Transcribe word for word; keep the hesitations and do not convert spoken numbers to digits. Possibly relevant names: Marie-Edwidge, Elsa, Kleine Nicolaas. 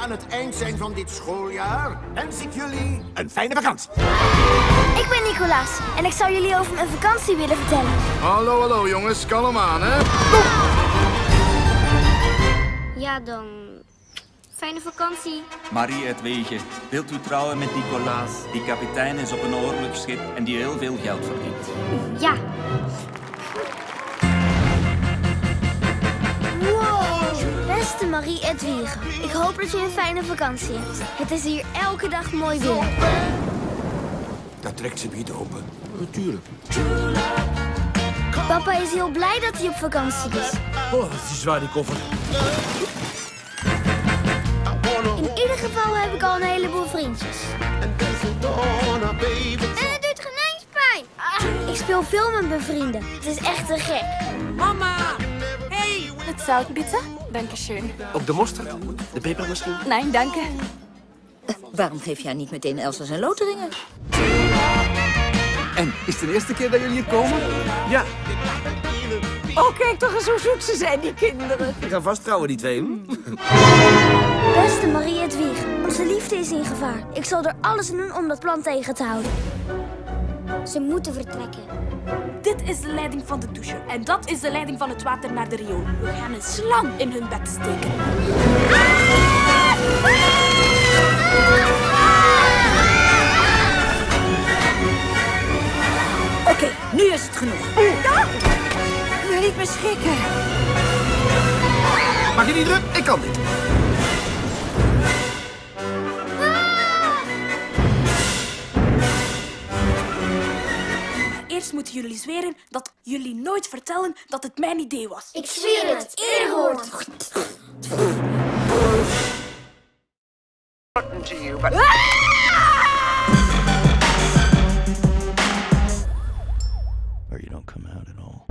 aan het eind zijn van dit schooljaar, wens ik jullie een fijne vakantie. Ik ben Nicolaas en ik zou jullie over mijn vakantie willen vertellen. Hallo, hallo jongens, kalm aan, hè? Ja, dan... fijne vakantie. Marie-Edwidge, wilt u trouwen met Nicolaas? Die kapitein is op een oorlogsschip en die heel veel geld verdient. Ja. Beste Marie-Edwidge, ik hoop dat je een fijne vakantie hebt. Het is hier elke dag mooi weer. Dat trekt ze niet open. Natuurlijk. Papa is heel blij dat hij op vakantie is. Oh, dat is zwaar, die koffer. In ieder geval heb ik al een heleboel vriendjes. En het doet geen eens pijn. Ah, ik speel veel met mijn vrienden. Het is echt te gek. Mama! Hey! Het zout, bitte? Dankeschön. Op de mosterd? De peper misschien? Nee, danke. Uh, waarom geef jij niet meteen Elsa zijn loteringen? En is het de eerste keer dat jullie hier komen? Ja. Oh, kijk toch eens hoe zoet ze zijn, die kinderen. Ik ga vast trouwen, die twee. Mm. Beste Marie-Edwidge, onze liefde is in gevaar. Ik zal er alles aan doen om dat plan tegen te houden. Ze moeten vertrekken. Dit is de leiding van de douche en dat is de leiding van het water naar de riool. We gaan een slang in hun bed steken. Oké, okay, nu is het genoeg. Nu niet meer schrikken. Maak je niet druk, ik kan dit. Eerst moeten jullie zweren dat jullie nooit vertellen dat het mijn idee was. Ik zweer het, eer hoort. Or you don't come out at all.